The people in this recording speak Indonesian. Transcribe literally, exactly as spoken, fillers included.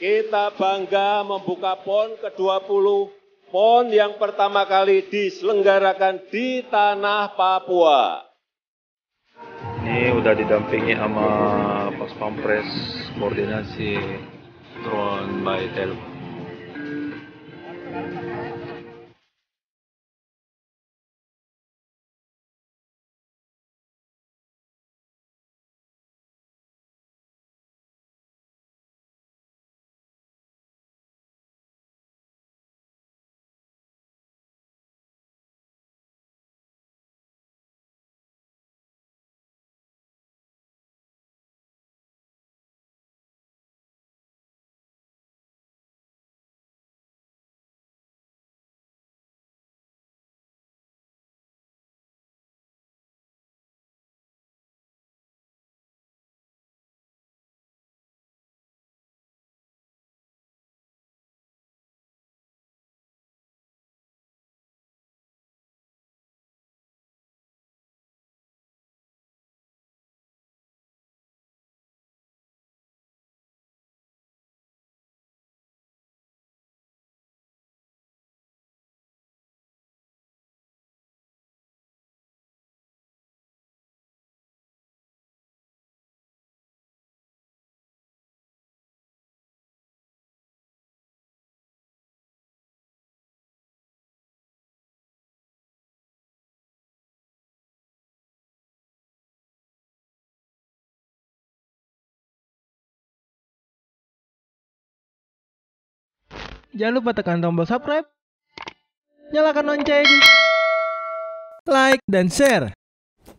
Kita bangga membuka P O N ke dua puluh, P O N yang pertama kali diselenggarakan di tanah Papua. Ini udah didampingi sama Paspampres, koordinasi drone by Telkom. Jangan lupa tekan tombol subscribe, nyalakan lonceng, like, dan share.